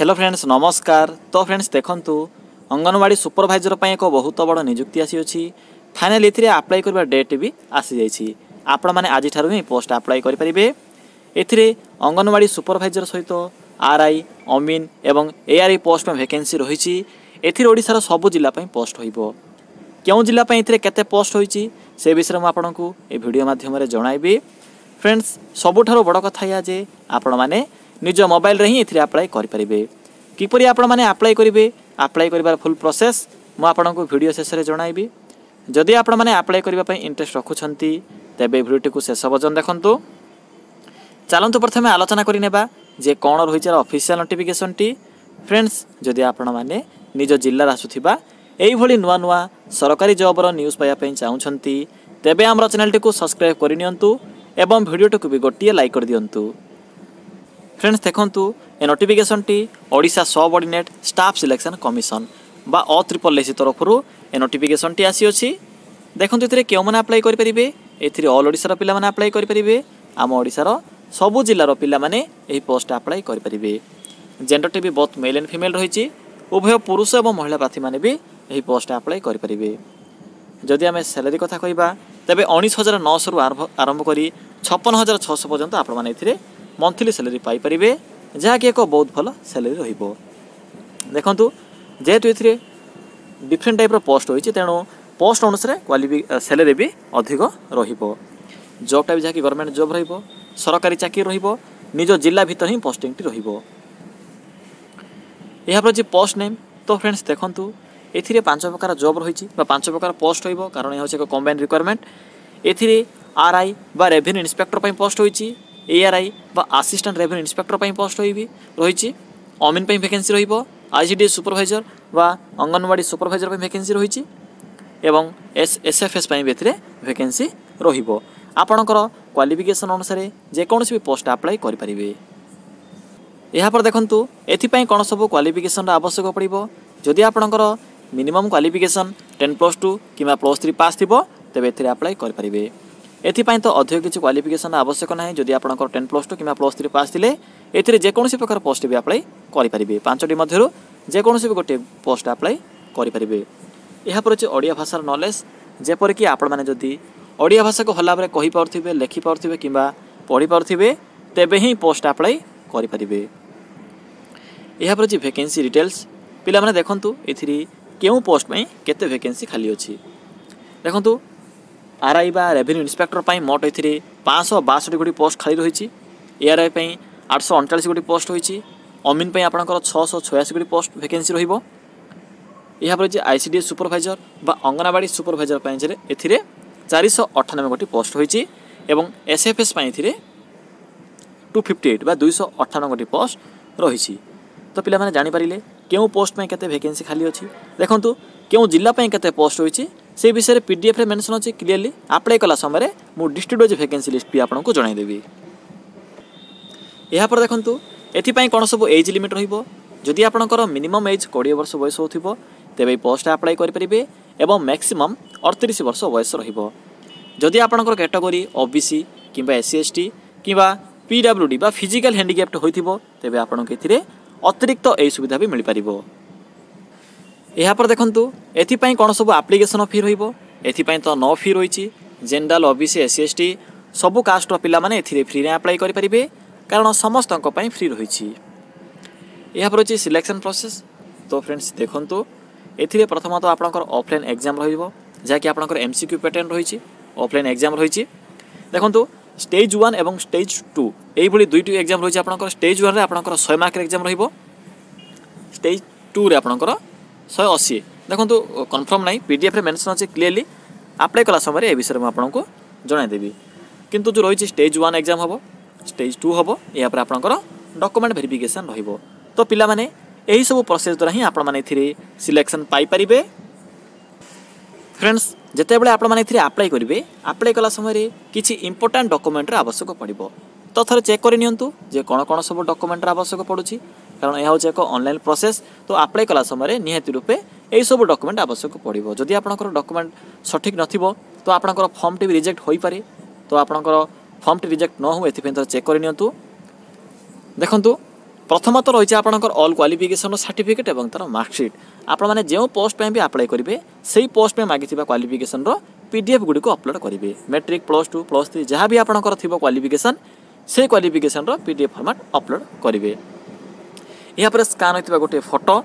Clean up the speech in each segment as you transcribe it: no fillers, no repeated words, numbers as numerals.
Hello friends नमस्कार। तो friends देखंतु अंगनवाड़ी सुपरवाइजर पर एक बहुत बड़ नियुक्ति आसी अछि। फाइनल एथि आप्लाय करबा डेट भी आसी जाइछि। आपण माने आज ठारू ही पोस्ट आप्लाय करि परिबे। एथिरे अंगनवाड़ी सुपरवाइजर सहित आरआई अमीन एवं एआरआई पोस्ट में वैकेंसी रहिछि। एथिरे ओडिसा सबु जिल्ला पई पोस्ट होइबो। केउ जिल्ला पई एथिरे केते पोस्ट होइछि से विषय में आपंक ए भिडियो माध्यम रे जणाइबी। फ्रेंड्स सबुठारो बड़ कथा या जे आपण माने निज मोबाइल रे ही एथिरे अप्लाई करेंगे। किपर आपण मैंने अप्लाई करेंगे, अप्लाई कर फुल प्रोसेस मुझे को वीडियो शेष में जनइबी। जदि आपण मैंने अप्लाई करने इंटरेस्ट रखुं तेब वीडियोटी को शेष पर्यटन देखूँ। चलतु प्रथम आलोचना करने जे कौन रही ऑफिशियल नोटिफिकेशन टी। फ्रेंड्स जदि आपण मैंने निज जिलार आसूबा यही नुआ नुआ सरकारी जॉबर न्यूज पाइबापी चाहती तेब आम चैनल को सब्सक्राइब करनी एवं वीडियोटी को भी गोटे लाइक कर दिंतु। फ्रेंड्स देखंतु ए नोटिफिकेशन टी Odisha subordinate staff selection commission बा OSSSC तरफ ए नोटिफिकेशन टी आसी अछि। देखंतु एथिरे केउ माने अप्लाई करि परिबे। एथिरे ऑल ओडिशा रो पिला माने अप्लाई करि परिबे। आम ओडिशा रो सबु जिल्ला रो पिला माने एही पोस्ट अप्लाई करि परिबे। जेंडर टी भी बहुत मेल एंड फीमेल रहिछि। उभय पुरुष एवं महिला प्रार्थी माने भी एही पोस्ट अप्लाई करि परिबे। जदि आमे सैलरी कथा कहिबा तबे 19,900 रु आरंभ करी 56,600 पर्यंत आपण माने एथिरे मंथली सैलरी पाई परिबे, जहाँकि एक बहुत भल सैलरी रहिबो। देखंतु जेहेतु एथिरे डिफरेन्ट टाइप रो पोस्ट होइछि तेणु पोस्ट अनुसार सैलरी भी अधिक रहिबो। जॉबटा भी जहाँकि गवर्नमेंट जॉब रहिबो, सरकारी चाकरी रहिबो, निज जिला भितर ही पोस्टिंगटी रहिबो। यहाँ पर जे पोस्ट नेम तो फ्रेंड्स देखंतु एथिरे पांच प्रकार जॉब रहिछि बा पांच प्रकार पोस्ट होइबो कारण एहो एक कंबाइन रिक्वायरमेंट। एथिरे आरआई बा रेवेन्यू इंस्पेक्टर पई पोस्ट होइछि। एआरआई बा असिस्टेंट रेवेन्यू इंस्पेक्टर पई पोस्ट रही। अमीन पई वैकेंसी रही। आईसीडीएस सुपरवाइजर बा अंगनवाड़ी सुपरवाइजर पई वैकेंसी रही एवं एसएफएस पई बेथरे वैकेंसी रहिबो। आपणकर क्वालिफिकेशन अनुसार जेकोसी भी पोस्ट अप्लाई करि परिबे। यहाँ पर देखंतु एथिपई कोन सब क्वालिफिकेशन आवश्यक पड़ो। जदि आपणकर मिनिमम क्वालिफिकेशन 10+2 किमा +3 पास थिबो तबे एथिरे अप्लाई करि परिबे। एथिपाई तो अधिक किसी क्वालिफिकेशन आवश्यक ना। जदि आपंकर 10+2 कि +3 पास थे ये जेकोसी प्रकार पोस्ट भी अप्लाई करेंगे। पांचटी मध्य जेकोसी भी गोटे पोस्ट अप्लाई करेंगे। यहाँ पर ओडिया भाषार नॉलेज जेपरिक आपण मैंने जदि ओडिया भाषा को भल भाव कही पारे, लेखि पारे कि पढ़ी पारे तेब ही पोस्ट अप्लाई करेंगे। यहाँ पर वैकेंसी डिटेल्स पे देखूँ ये पोस्ट में केते वैकेंसी खाली अच्छी। देखूँ आरआई बा रेवेन्यू इंस्पेक्टर पर मोट ए 562 गोटी पोस्ट खाली रही। एआरआई पर 839 गोटी पोस्ट होती। अमीन पर आपंकर 686 गोटी पोस्ट वैकेंसी रहिबो। यहाँ पर आईसीडीएस सुपरवाइजर बा अंगनवाड़ी सुपरवाइजर पर एथिरे 498 गोटी पोस्ट होती एवं एसएफएस पर एथिरे 258 बा 298 गोटी पोस्ट रही। तो पिलाने जानीपारे क्यों पोस्ट पर केते वैकेंसी खाली अच्छी। देखंतु क्यों जिला पर केते पोस्ट होती से विषय में पीडीएफ रे मेंशन अछि क्लियरली। अप्लाई कला समय मु डिस्ट्रिक्ट वाइज वैकेंसी लिस्ट भी आपन को जणाई देबी। यहाँ पर देखंतु एथि पई कोन सब एज लिमिट रहिबो। जदि आपनकर मिनिमम एज 20 वर्ष वयस होथिबो तेबे पोस्ट अप्लाई करि परिबे एवं मैक्सिमम 38 वर्ष वयस रहिबो। जदि आपनकर कैटेगरी ओबीसी किबा एससी/एसटी किबा पीडब्ल्यूडी बा फिजिकल हैंडिकैप्ट होइथिबो तेबे आपन के एथिरे अतिरिक्त ए सुविधा भी मिल परिबो। यहाँ पर देखंतु एथिपाई कौन सब आप्लिकेसन फी रहिबो। एथिपाई तो 9 फी रही। जेनरल ओबीसी एससी/एसटी सबू कास्ट पिला माने एथिरे फ्री रे अप्लाई करि परिबे कारण समस्त पई फ्री रही। यहाँ पर अछि सिलेक्शन प्रोसेस। तो फ्रेंड्स देखंतु एथिरे प्रथम तो आपनकर ऑफलाइन एग्जाम रहिबो जाकि आपनकर एमसीक्यू पैटर्न रही। ऑफलाइन एग्जाम रही। देखंतु स्टेज 1 एवं स्टेज 2 एही भली दुईटी एग्जाम रही। आपनकर स्टेज 1 रे आपनकर 100 मार्क रे एग्जाम रहिबो। स्टेज 2 रे आपनकर 180। देखंतु कन्फर्म नाई पीडीएफ रे मेंशन अछि क्लियरली। अप्लाई कला समय ए विषय में आपको जणाई देबी। किंतु जो रही स्टेज 1 एग्जाम हम स्टेज 2 हम यहाँ पर आपंकर डॉक्यूमेंट वेरिफिकेशन रहिबो। तो पिला माने एही सब प्रोसेस द्वारा ही आपण माने एथिरे सिलेक्शन पाई परिबे। फ्रेंड्स जेतेबेले आपण माने एथिरे अप्लाई करिवे अप्लाई कला समय किछि इंपोर्टेंट डॉक्यूमेंट रे आवश्यक पड़िबो। तो थोड़ा चेक कर नियंतु जे कोन कोन सब डॉक्यूमेंट रे आवश्यक पड़ुछि कारण यह हूँ एक ऑनलाइन प्रोसेस। तो अप्लाई कला समय निहाती रूपे यही सब डॉक्यूमेंट आवश्यक पड़ो। जदि आपंकर डॉक्यूमेंट सठिक न तो आपंकर फॉर्म टी भी रिजेक्ट हो पारे। तो आपंकर फॉर्म टी रिजेक्ट न हो चेक कर नियंतु। देखंतु प्रथम तो रही आपंकर अल क्वालिफिकेशन सर्टिफिकेट और तरह मार्कसीट आपने जो पोस्ट भी आप्लाय करेंगे से पोस्ट मागिथ क्वालिफिकेशन पीडीएफ गुडी को अपलोड करेंगे matric plus two plus three जहाँ भी आपंकर थी क्वालिफिकेशन से क्वालिफिकेशन पीडीएफ फॉर्मेट अपलोड करेंगे। यापर स्कान होता गोटे फोटो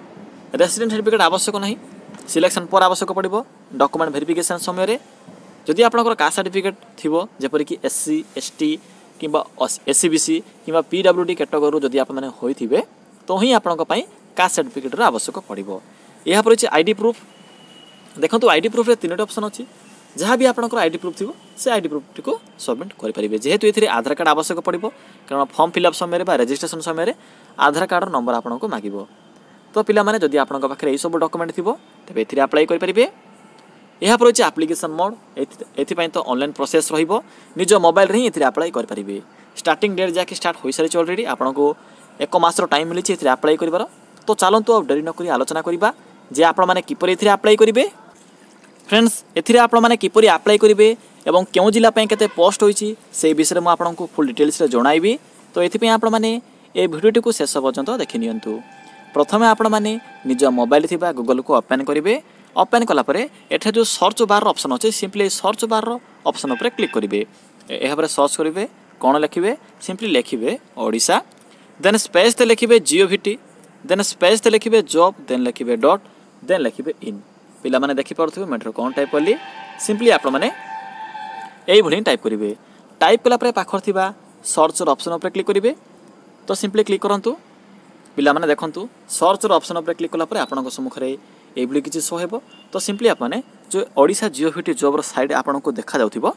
रेसिडेंट सर्टिफिकेट आवश्यक नहीं सिलेक्शन पर आवश्यक पड़ो डॉक्यूमेंट वेरिफिकेशन समय जदि आपंकर कास्ट सर्टिफिकेट थो जपरिक एससी एसटी किंबा एससीबीसी किंबा पीडब्ल्यूडी कैटेगरी जदि आप माने होइथिबे तो ही आपनको पई कास्ट सर्टिफिकेट आवश्यक पड़ो। यह पर आईडी प्रूफ देखो आईडी प्रूफ रे तीनों ऑप्शन अच्छी जहाँ भी आपंकर आईडी प्रूफ थी से आईडी प्रूफ टी सबमिट करेंगे जेहेतु ये आधार कार्ड आवश्यक पड़ो कारण फॉर्म फिलअप समय रजिस्ट्रेशन समय आधार कार्ड नंबर आपको मागिबो तो पिला माने जदि आपंकर पाखे यही सब डॉक्यूमेंट थी तेरे ये आप्लाई करेंगे। यहाँ पर रही आप्लिकेसन मोड एपाई तो ऑनलाइन प्रोसेस रोज मोबाइल हिं आप्लाई करेंगे स्टार्टिंग डेट जैक स्टार्ट हो सारी अलरेडी आपको एक मासर टाइम मिली आप्लाई कर तो चलतु आउ डेरी नक आलोचना करवा जे आपने किपर ये आप्लाई करेंगे। फ्रेंड्स एथि आपने किपर आप्लाई करेंगे और क्यों जिलापाई के पोस्ट होती से विषय में आपको फुल डिटेल्स जनइबी तो ये आपने ये भिडियोटी को शेष पर्यंत देखिनियंतु। प्रथम आपने निज मोबाइल थी गूगल को ओपन करेंगे ओपेन कलापर एठा जो सर्च बार ऑप्शन अच्छे सिंपली सर्च बार ऑप्शन उपर क्लिक करेंगे यहाँ सर्च करेंगे कौन लिखे सिंपली लिखे ओडिशा देन स्पेस ते लिखे जिओविटी देन स्पेस ते लिखे जॉब देन लिखे डॉट देन लिखे इन पे देखिपे मेट्रो कौन टाइप कली सिंपली आपने टाइप करेंगे टाइप कलापर पाखर सर्चर ऑप्शन उपर क्लिक करेंगे तो सिंपली क्लिक करूँ पे देखूँ सर्चर ऑप्शन उपर क्लिक कलापर आपंक सम्मुखें एभली किसी शो हो तो सिंपली आपने जो ओडिशा जिओविटी जॉब साइट आपको देखा जाउथिबो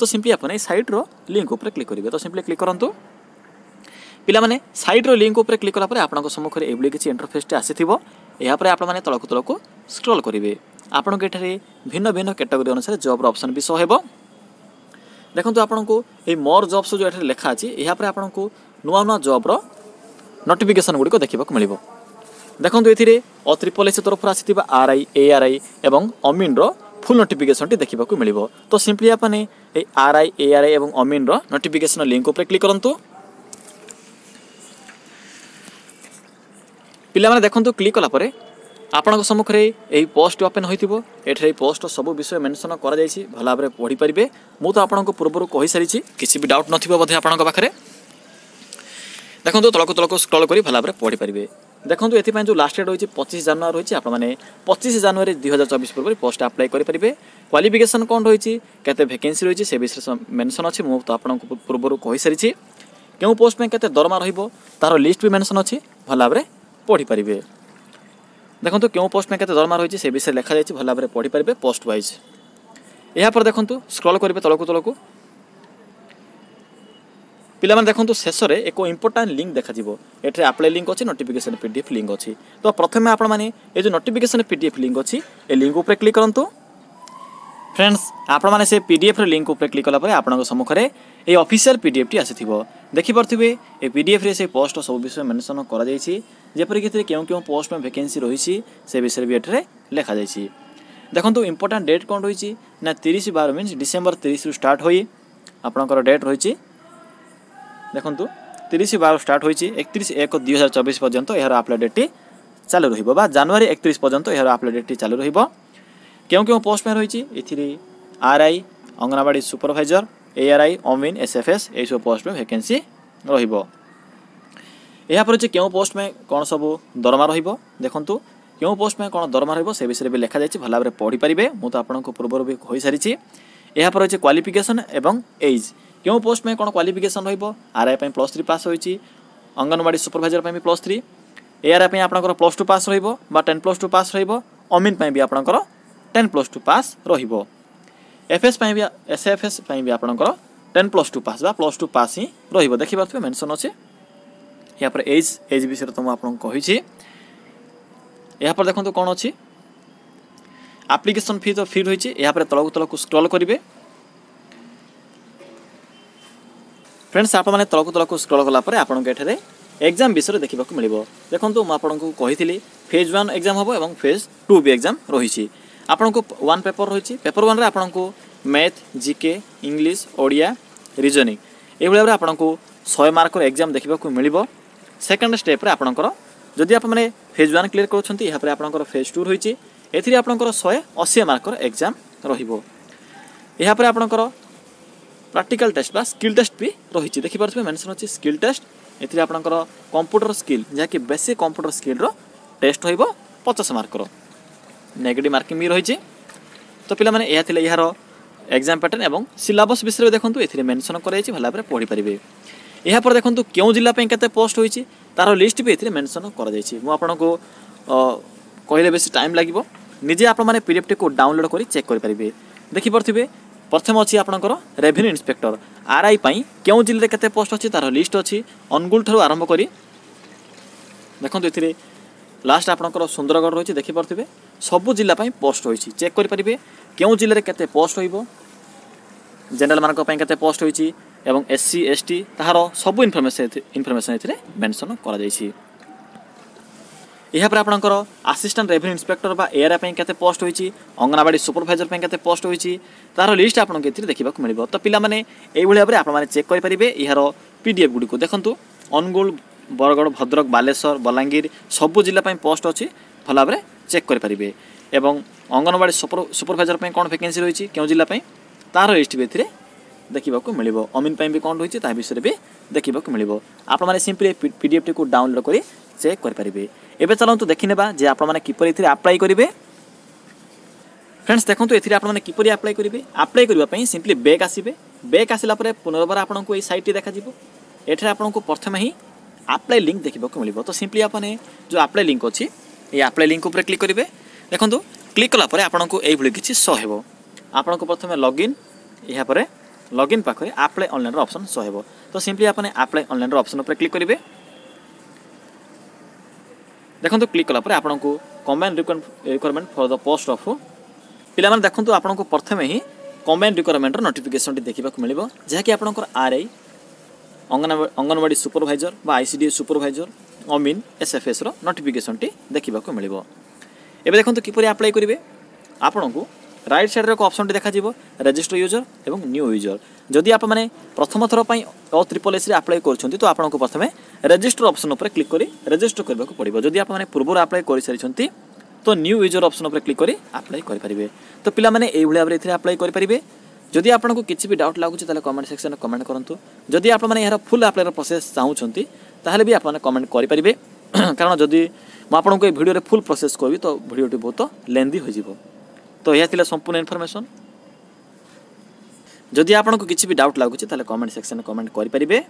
तो सिंपली आपने साइट रो लिंक ऊपर क्लिक करेंगे तो सिंपली क्लिक करंतु पिला माने साइट रो लिंक ऊपर क्लिक कला पर आपनको सम्मुख रे एभली किसी इंटरफेस टे आसीथिबो या पर आपण माने तलक तलक स्क्रॉल करेंगे आपन के भिन्न भिन्न कैटेगरी अनुसार जॉब रो ऑप्शन भी शो हो देखंतु आपनको ए मोर जॉब्स जो एठरे लेखा अछि या पर आपनको नुवा नुवा जॉब रो नोटिफिकेशन गुडी को देखिबा को मिलिबो देखो ये RSSC तरफ आसी आरआई एआरआई एवं अमीन रो फुल नोटिफिकेशन टी देखा मिल तो सिंपली आपने आरआई एआरआई एवं अमीन रो नोटिफिकेशन लिंक ऊपर क्लिक करंतु पिला माने देखंतु क्लिक कला परे आपनको सम्मुख रे एही पोस्ट ओपन होइथिबो एठरे पोस्ट सब विषय मेंशन करा जायछि भला भाबरे पढ़ी परिबे मु तो आपनको पूर्वरु कहि सारिछि किसी भी डाउट नथिबो बधे आपनको पाखरे देखंतु तलको तलको स्क्रॉल करी भला भाबरे पढ़ी परिबे देखो ये जो लास्ट डेट रही 25 जनवरी रही आपने 25 जनवरी 2024 पूर्व पोस्ट आप्लाई करेंगे क्वालिफिकेशन कौन रही कैसे वैकेंसी रही से विषय मेंशन अच्छी मुझे आपको पूर्व कही सारी क्यों पोस्ट में कैसे दरमा तार लिस्ट भी मेंशन अच्छी भल भाव पढ़ी पारे देखो क्यों पोस्ट में कैसे दरमा रही से विषय लिखा जाए भल भाव पढ़ी पारे पोस्ट वाइज। यहाँ पर देखो स्क्रॉल करेंगे तलकू तलकू पिलामान देखंतु शेष रे एको इंपोर्टेंट लिंक देखा जीवो एठरे अप्लाई लिंक अछि नोटिफिकेशन पीडीएफ लिंक अछि तो प्रथमे आपण माने ए जो नोटिफिकेशन पीडीएफ लिंक अछि ए लिंक ऊपर क्लिक करंतु। फ्रेंड्स आपण माने से पीडीएफ रे लिंक ऊपर क्लिक कला पर आपनको सम्मुख रे ए ऑफिशियल पीडीएफ टी आसीथिबो देखि परथिबे ए पीडीएफ रे से पोस्ट सब विषय मेंशन करा जायछि जेपर कि केउ केउ पोस्ट में वैकेंसी रहिछि से विषय भी एठरे लेखा जायछि देखंतु इंपोर्टेंट डेट कोन रहिछि ना 30/12 मींस डिसेंबर 30 रु स्टार्ट होई आपनकर डेट रहिछि देखो 30/12 स्टार्ट होती 31/1/2024 पर्यंत यार अपलोड डेट चालू रही जनवरी 31 पर्यंत यार अपलोड डेट चालू रही क्यों क्यों पोस्ट में रही आरआई अंगनवाड़ी सुपरवाइजर एआरआई अमीन एसएफएस यही सब पोस्ट में वैकेंसी रही क्यों पोस्ट में कौन सब दरमा देखंतु क्यों पोस्ट में कौन दरमा रही विषय भी लिखा जाए भल भाव पढ़ी पारे मुझे तो आपको पूर्व भी कही सारी। यहाँ पर रही क्वालिफिकेशन एवं एज क्यों पोस्ट में कौन क्वालिफिकेशन रही आरआई +3 पास होती अंगनवाड़ी सुपरवाइजर पर भी +3 एआरआई आपंकर +2 पास रही 10+2 पास रही अमीन भी आपंकर 10+2 पास रही एफएस भी एसएफएस भी आपंकर 10+2 पास +2 पास ही रही देखिपे मेंशन अच्छे। यहाँ पर एज एज विषय तो मुझे कही यहाँ पर देखो कौन अच्छी एप्लिकेशन फी तो फ्री रही यहाँ पर तलक तलक स्क्रॉल करेंगे। फ्रेंड्स आपने तलक तलक स्क्रॉल कलापर आपंकर एग्जाम विषय देखा मिल देखो मुझे कही फेज 1 एग्जाम हम और फेज 2 भी एग्जाम रही आपको 1 पेपर रही पेपर 1 आपको math GK English Odia reasoning ये आपको 100 मार्क एग्जाम देखा मिल सेकेंड स्टेप रे आपनकर जदि आप माने फेज 1 क्लियर करछंती या पर आपनकर फेज 2 होईची एथिरे आपनकर 180 मार्कर एग्जाम रहिबो। या पर आपनकर प्रैक्टिकल टेस्ट बा स्किल टेस्ट भी रहिची देखि परथबे मेंशन अछि स्किल टेस्ट एथिरे आपनकर कंप्यूटर स्किल जे कि बेसिक कंप्यूटर स्किल रो टेस्ट होइबो 50 मार्कर नेगेटिव मार्किंग भी रहिची। तो पिला माने या थिले यार एग्जाम पैटर्न एवं सिलेबस विषय देखंतु एथिरे मेंशन करैछि भला पर पढि परिबे। यहाँ पर देखो क्यों जिला पे केते पोस्ट होइछि तार लिस्ट भी ए मेंशन कर कहले बेसी टाइम लगे निजे आप पीडीएफ को डाउनलोड कर चेक करेंगे देखिपे। प्रथम अच्छी आपंकर रेवेन्यू इंस्पेक्टर आरआई क्यों जिले में केते पोस्ट अच्छी तार लिस्ट अच्छी अनुगुल ठार आरंभ कर देखते ये लास्ट आपंकर सुंदरगढ़ रही है देखिपे सबू जिलापाई पोस्ट हो चेक करेंगे क्यों जिले में केते पोस्ट हो जनरल मानक केते पोस्ट हो एवं एससी एसटी तार सब इनफर्मेशन ये मेंशन कर असिस्टेंट रेवेन्यू इंस्पेक्टर बा एआरआई केते पोस्ट होईची अंगनवाड़ी सुपरवाइजर केते पोस्ट होईची तार लिस्ट आपन के देखा मिलो। तो पिला माने ए भली भाबरे आपन माने चेक करि परिबे यार पीडीएफ गुडी को देखंतु अनुगुल बरगढ़ भद्रक बालेश्वर बलांगीर सबु जिल्ला पई पोस्ट अछि भला भाबरे चेक करि परिबे एवं अंगनवाड़ी सुपरवाइजर पई कोन वैकेंसी रहिछि केउ जिल्ला पई तार लिस्ट भी एथिरे देखा मिल अमीन भी कौन रही है ता विषय भी देखा मिल। आपने सिंपली पीडीएफ टी को डाउनलोड कर चेक करेंगे। एवं चलते देखने जे आपने किपर अप्लाई करेंगे फ्रेंड्स देखो ये आपने किपर अप्लाई करने सिंपली बैक आसबे बैक आसला पुनर्बार आपको ये सैट्टी देखा एठे आपको प्रथम ही अप्लाई लिंक देखा मिल। तो सिंपली आपने जो अप्लाई लिंक अच्छी ये अप्लाई लिंक उपर क्लिक करेंगे देखो क्लिक कलापर आपको ये किसी शो हो आपको प्रथम लगइन यहाँ पर लॉगिन पाखे अप्लाई ऑनलाइन ऑप्शन शो हो। तो सिंपली आपने अप्लाई ऑनलाइन ऑप्शन पर क्लिक करेंगे देखो क्लिक कलापर आपको combined requirement for the post of पे देखो आपको प्रथम ही कंबाइंड रिक्वायरमेंट नोटिफिकेशन देखा मिल जहाँकि आपंकर आरआई अंगनवाड़ी सुपरवाइजर बा आईसीडीएस सुपरवाइजर अमीन एसएफएस रो नोटिफिकेशन देखा मिल। एवं देखो किपर अप्लाई करेंगे आपको राइट साइड एक ऑप्शन देखा रजिस्टर यूजर एवं न्यू यूजर जदि आप माने प्रथम थर पर OSSSC अप्लाई कर तो आपको प्रथम रजिस्टर ऑप्शन पर क्लिक कर रजिस्टर करने को पड़ो जदि आप पूर्व अप्लाई कर सारी तो न्यू यूजर ऑप्शन पर क्लिक कर अप्लाई करेंगे। तो पिला माने ये अप्लाई करेंगे जदि आपको किसी भी डाउट लगुच कमेंट सेक्शन में कमेंट करूँ जदि आप यार फुल अप्लाई प्रोसेस चाहूँगी ताहले भी आपने कमेंट करेंगे कारण जदि मुझको ये वीडियो फुल प्रोसेस करी तो वीडियोटी बहुत लेंदी हो। तो यह थी संपूर्ण इनफॉरमेशन जदि आपको किसी भी डाउट लगुच कमेंट सेक्शन में कमेंट करेंगे।